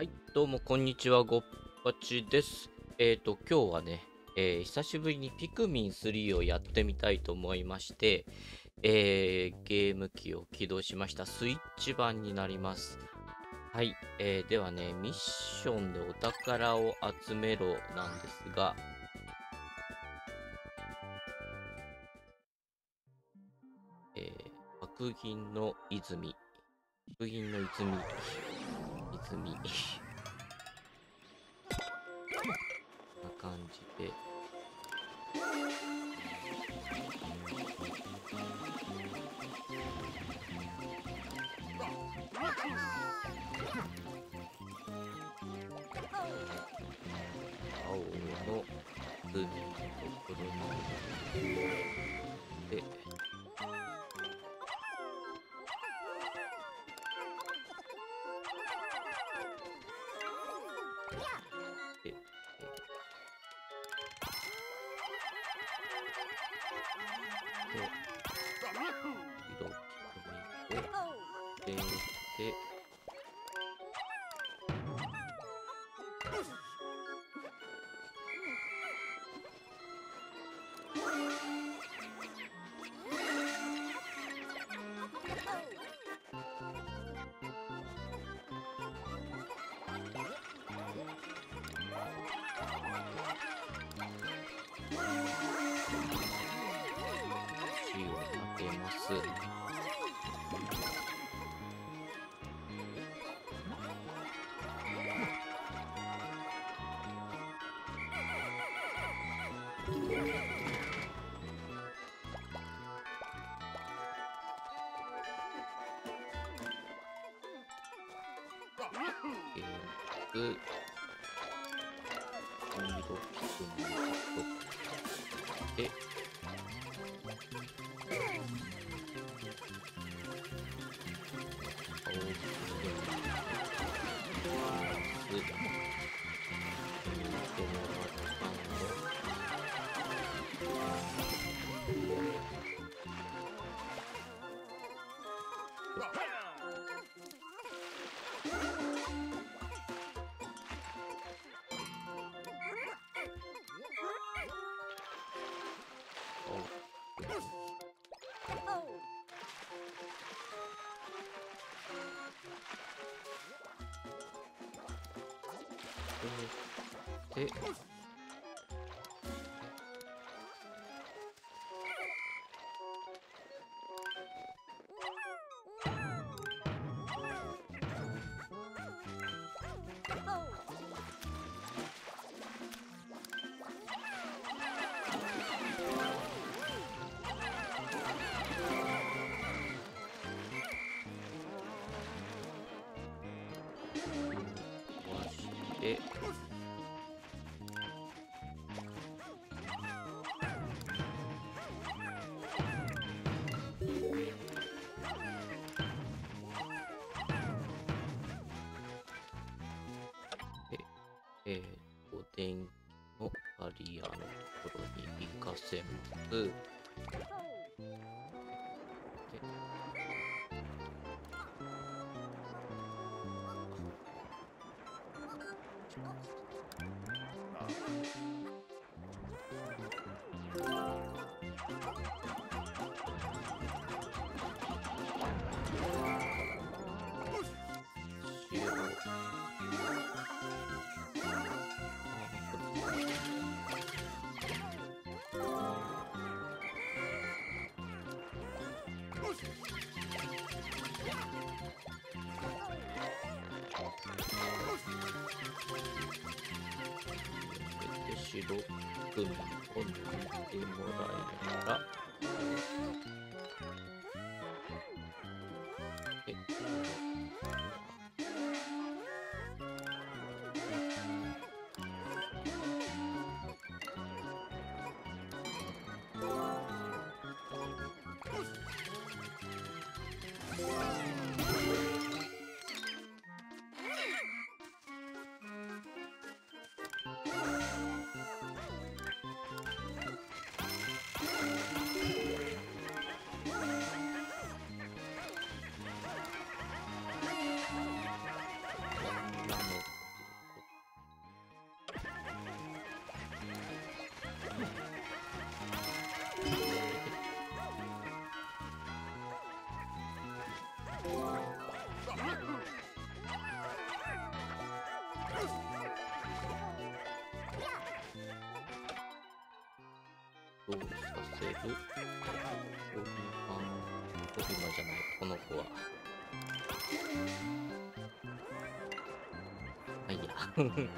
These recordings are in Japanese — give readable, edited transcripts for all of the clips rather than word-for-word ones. はい、どうもこんにちは、ごっぱちです。今日はね、久しぶりにピクミン3をやってみたいと思いまして、ゲーム機を起動しました。スイッチ版になります。はい、ではね、ミッションでお宝を集めろなんですが、白銀の泉、白銀の泉、こんな感じで、青の海のところに行って、で、電気のバリアのところに行かせます。白くんを塗ってもらえたら、動させる。ゴリラじゃない、この子は。あ、いいや。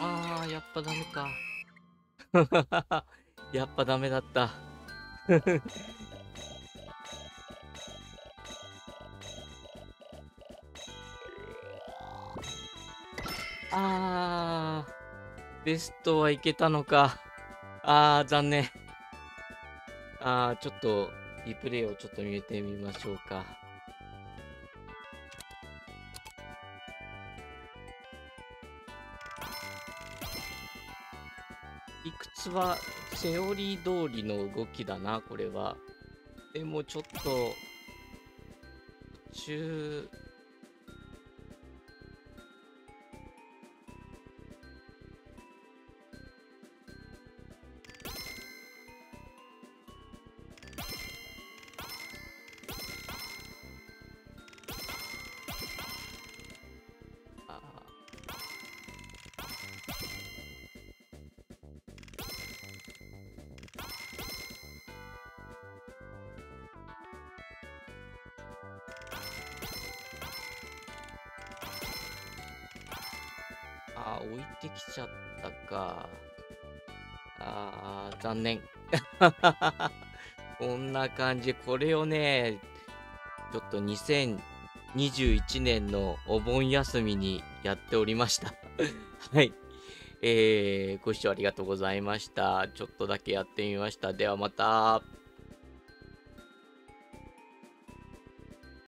あー、やっぱダメか。やっぱダメだった。あー、ベストはいけたのか。あー、残念。あー、ちょっと、リプレイをちょっと見てみましょうか。はセオリー通りの動きだな、これは。でもちょっと途中置いてきちゃったか。あー、残念。こんな感じ。これをね、ちょっと2021年のお盆休みにやっておりました。はい。ご視聴ありがとうございました。ちょっとだけやってみました。ではまた。